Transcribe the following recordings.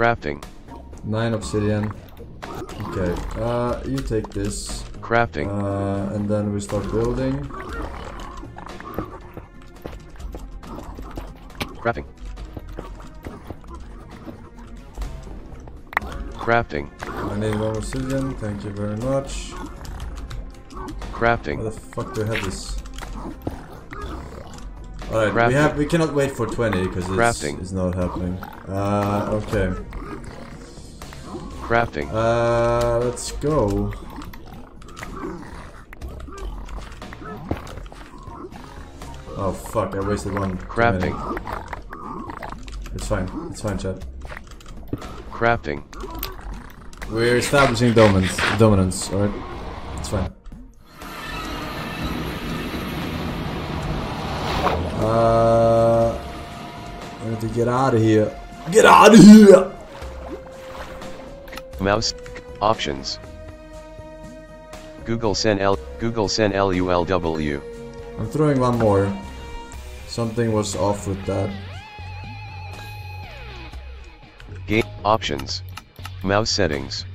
Crafting. 9 obsidian. Okay, you take this. Crafting. And then we start building. Crafting. Crafting. I need 1 obsidian, thank you very much. Crafting. Why the fuck do I have this? Alright, we cannot wait for 20 because it's not happening. Okay. Crafting. Let's go. Oh fuck, I wasted 1. Crafting. It's fine, chat. Crafting. We're establishing dominance, alright? It's fine. I need to get out of here. Get out of here! Mouse options. Google Sen LULW. I'm throwing 1 more. Something was off with that. Game options. Mouse settings.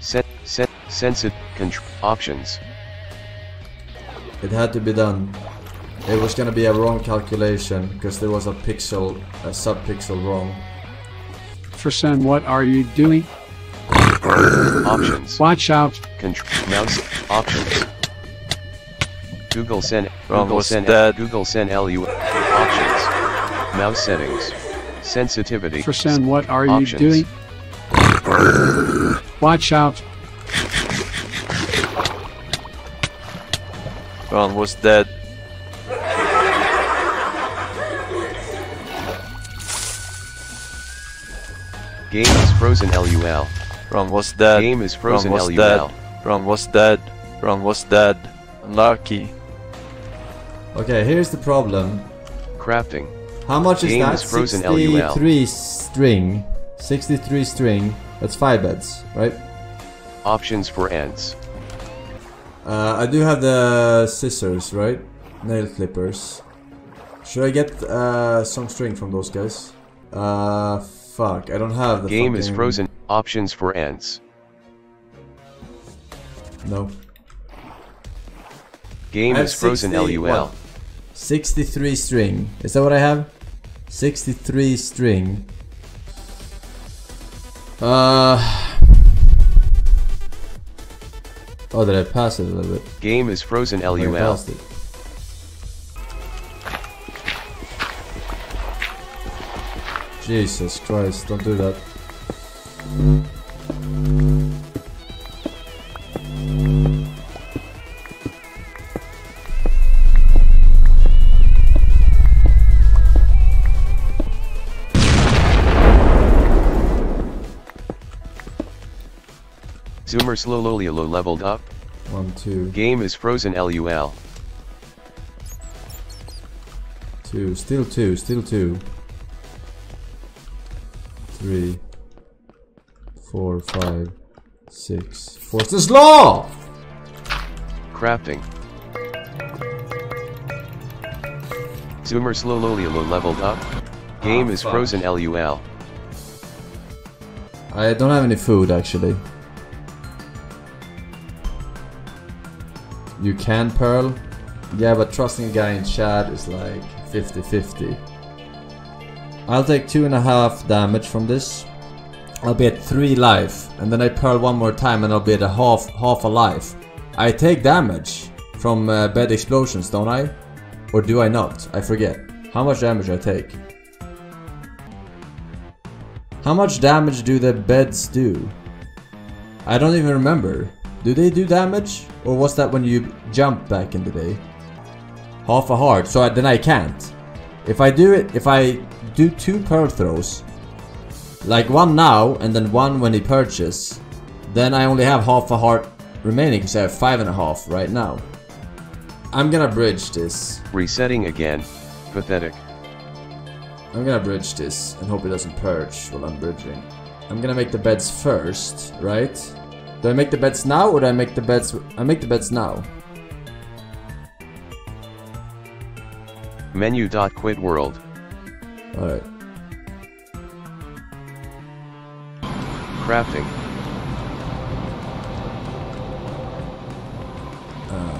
Sensitive control options. It had to be done. It was gonna be a wrong calculation because there was a pixel, a sub-pixel wrong. Forsen, what are you doing? Options. Watch out. Control mouse options. Google Sen. Google Sen LU. Options. Mouse settings. Sensitivity. Forsen, what are you doing? Watch out. Ron was dead. Game is frozen LUL. Ron was dead. Game is frozen LUL. Ron was dead. Unlucky. Okay, here's the problem. Crafting. How much is that? 63 string. 63 string. That's 5 beds, right? Options for ends. I do have the scissors, right? Nail clippers. Should I get some string from those guys? Fuck, I don't have the game is frozen. Options for ends. No. Game is frozen LUL. 63 string. Is that what I have? 63 string. Oh, did I pass it a little bit? Game is frozen LUL. I passed it. Jesus Christ, don't do that. Zoomer slowly leveled up. 1, 2. Game is frozen LUL. 2, still 2, still 2. 3, 4, 5, 6. Forsen's Law! Crafting. Zoomer slowly leveled up. Game is frozen LUL. I don't have any food actually. You can pearl? Yeah, but trusting a guy in chat is like 50-50. I'll take 2.5 damage from this. I'll be at 3 life, and then I pearl 1 more time, and I'll be at a half a life. I take damage from bed explosions, don't I? Or do I not? I forget. How much damage I take? How much damage do the beds do? I don't even remember. Do they do damage? Or was that when you jump back in the day? Half a heart, so then I can't. If I do it, if I do 2 pearl throws, like 1 now and then 1 when he perches, then I only have half a heart remaining because I have 5.5 right now. I'm gonna bridge this. Resetting again. Pathetic. I'm gonna bridge this and hope it doesn't perch while I'm bridging. I'm gonna make the beds first, right? Do I make the beds now, or do I make the beds? I make the beds now. Menu.quit world. Alright. crafting.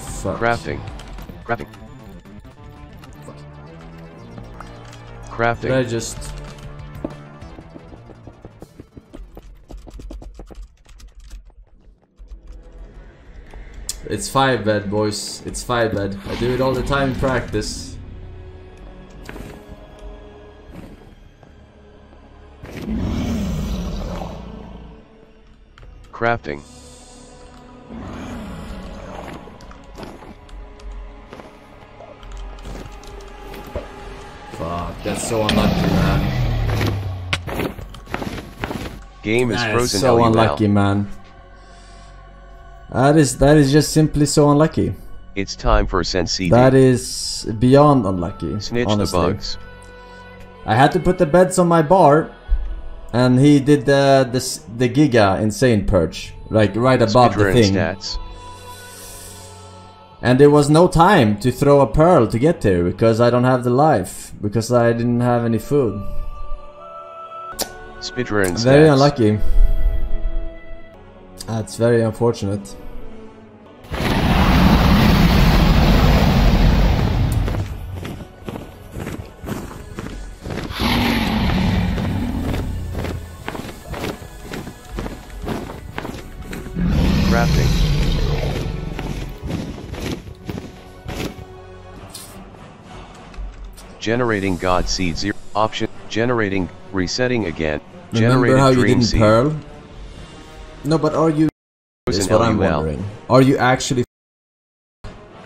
Fuck. Crafting. Fuck. Crafting. Did I just... It's firebed, boys. It's firebed. I do it all the time in practice. Crafting. Fuck, that's so unlucky, man. Game is frozen. So unlucky, man. That is just simply so unlucky. It's time for Send CD. That is beyond unlucky. Snitch honestly. The bugs. I had to put the beds on my bar, and he did the giga insane perch, like right above the thing. Stats. And there was no time to throw a pearl to get there because I don't have the life because I didn't have any food. Speedrun. Very stats. Unlucky. That's very unfortunate. Crafting. Generating God Seed 0 option. Generating. Resetting again. Remember how you didn't seed. Pearl? No, but are you? Is what I'm wondering. Are you actually?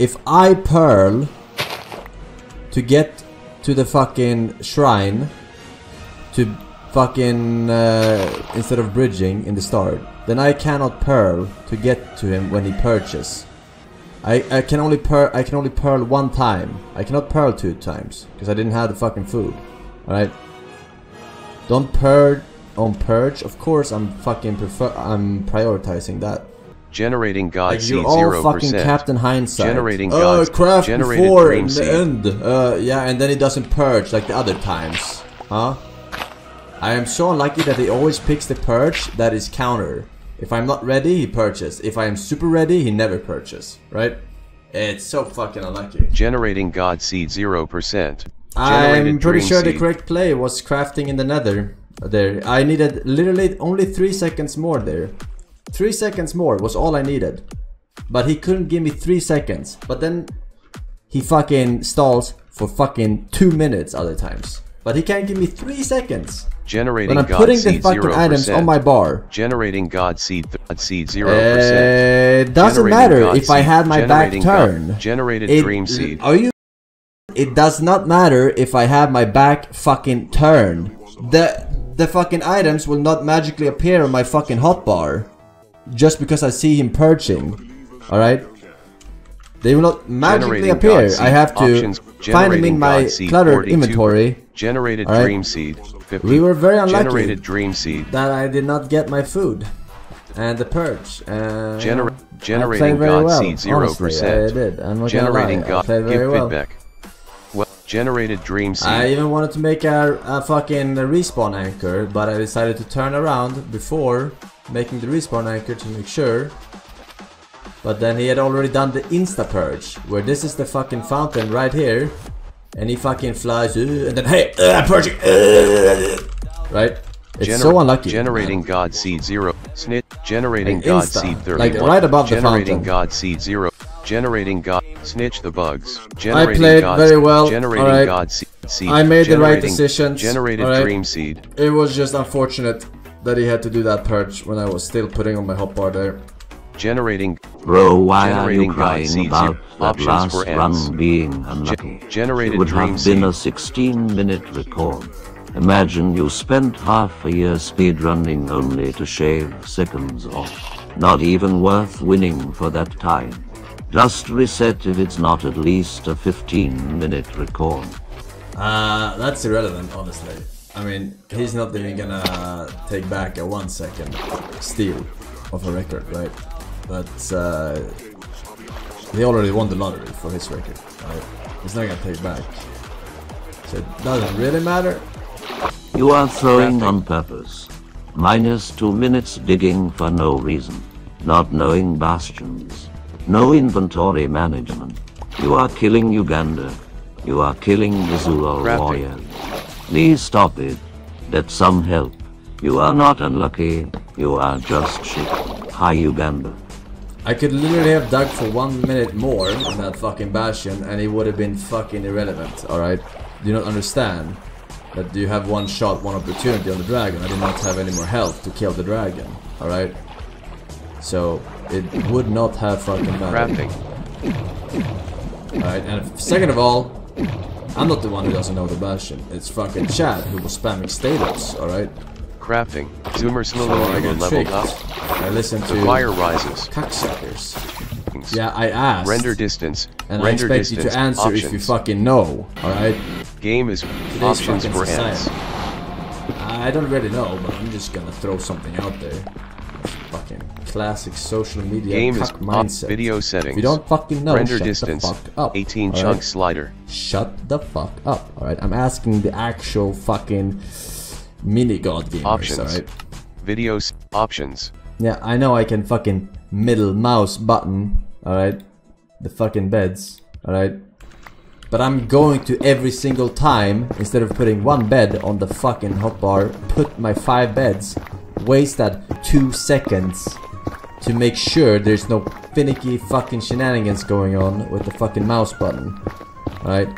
If I pearl to get to the fucking shrine, to fucking instead of bridging in the start, then I cannot pearl to get to him when he perches. I can only pearl one time. I cannot pearl two times because I didn't have the fucking food. All right. Don't pearl. On perch, of course, I'm prioritizing that. Generating God Seed 0%. You're all fucking Captain Hindsight. Generating God craft before in the end. Yeah, and then it doesn't perch like the other times, huh? I am so unlucky that he always picks the perch that is counter. If I'm not ready, he perches. If I am super ready, he never perches. Right? It's so fucking unlucky. Generating God Seed 0%. I'm pretty sure the correct play was crafting in the nether. There, I needed literally only 3 seconds more there. 3 seconds more was all I needed. But he couldn't give me 3 seconds. But then he fucking stalls for fucking 2 minutes other times. But he can't give me 3 seconds. Generating when I'm God putting seed the fucking 0%. Items on my bar. Generating God seed 0%. It doesn't matter God if seed. I had my generating back turn. Generated it, dream seed. Are you? It does not matter if I have my back fucking turn. The fucking items will not magically appear on my fucking hotbar just because I see him perching. Alright? They will not magically appear. I have to find him in my cluttered inventory. Generated dream seed. We were very unlucky that I did not get my food and the perch. Generating God seed 0%. I did. I'm not generating God seed 0%. Generated dream seed. I even wanted to make a fucking respawn anchor, but I decided to turn around before making the respawn anchor to make sure. But then he had already done the insta purge, where this is the fucking fountain right here, and he fucking flies and then hey, purging, right? It's so unlucky. Generating God seed 0. Snit. Generating God seed 31. Like right above the fountain. Generating God seed 0. Generating God snitch the bugs. Generating I played God's, very well. Generating right. God seed. I made the right decisions. Generated right. Dream seed. It was just unfortunate that he had to do that purge when I was still putting on my hotbar there. Generating. Bro, why generating are you crying about that last run being unlucky? Generated it would dream have been seed. A 16-minute record. Imagine you spent half a year speedrunning only to shave seconds off. Not even worth winning for that time. Just reset if it's not at least a 15-minute record. That's irrelevant, honestly. I mean, he's not even gonna take back a 1 second steal of a record, right? But he already won the lottery for his record, right? He's not gonna take back. So it doesn't really matter. You are throwing on purpose. minus 2 minutes digging for no reason, not knowing bastions, no inventory management. You are killing Uganda. You are killing the Zulu warrior. Please stop it. Get some help. You are not unlucky. You are just shit. Hi Uganda. I could literally have dug for 1 minute more on that fucking bastion and it would have been fucking irrelevant, alright? Do you not understand that you have one shot, one opportunity on the dragon? I did not have any more health to kill the dragon, alright? So it would not have fucking mattered. Alright, and second of all, I'm not the one who doesn't know the bastion. It's fucking Chad who was spamming status, alright? Crafting. Zoomer slowly leveled up. I listened to fire rises. Cocksuckers. Yeah, I asked. Render distance. And render I expect you to answer options. If you fucking know, alright? Game is today's options for hands. I don't really know, but I'm just gonna throw something out there. Fucking classic social media game is mindset. Video settings. If you don't fucking know, render shut distance, the fuck up. 18 chunk right? Slider. Shut the fuck up. All right, I'm asking the actual fucking mini god gamers. Options. All right. Videos options. Yeah, I know I can fucking middle mouse button. All right, the fucking beds. All right, but I'm going to every single time instead of putting one bed on the fucking hotbar, put my 5 beds. Waste that 2 seconds to make sure there's no finicky fucking shenanigans going on with the fucking mouse button. Alright?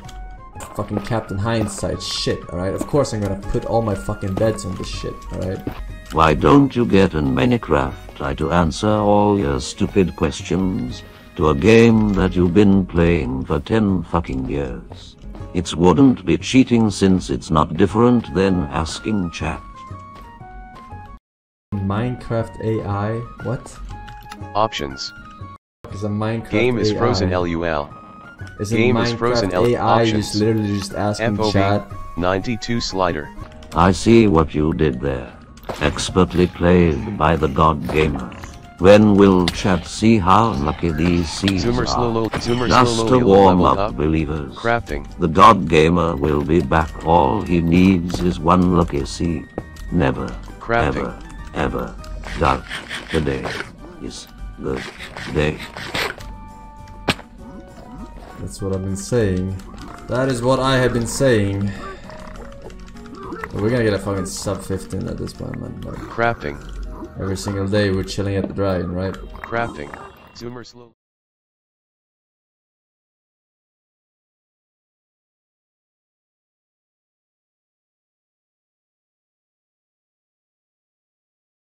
Fucking Captain Hindsight shit, alright? Of course I'm gonna put all my fucking beds on this shit, alright? Why don't you get in Minecraft? Try to answer all your stupid questions to a game that you've been playing for 10 fucking years. It wouldn't be cheating since it's not different than asking chat. Minecraft AI? What? Options. Is a Minecraft game is AI. Frozen LUL. Is game Minecraft is frozen AI options. Just literally just asking FOV chat. 92 slider. I see what you did there. Expertly played by the god gamer. When will chat see how lucky these seasons are? Just to warm up believers. Crafting. The god gamer will be back. All he needs is one lucky seed. Never. Crafting. Ever. Ever doubt the day is the day. That's what I've been saying. That is what I have been saying. But we're gonna get a fucking sub 15 at this point, man. Like, crafting. Every single day we're chilling at the dragon, right? Crafting. Zoomer slow.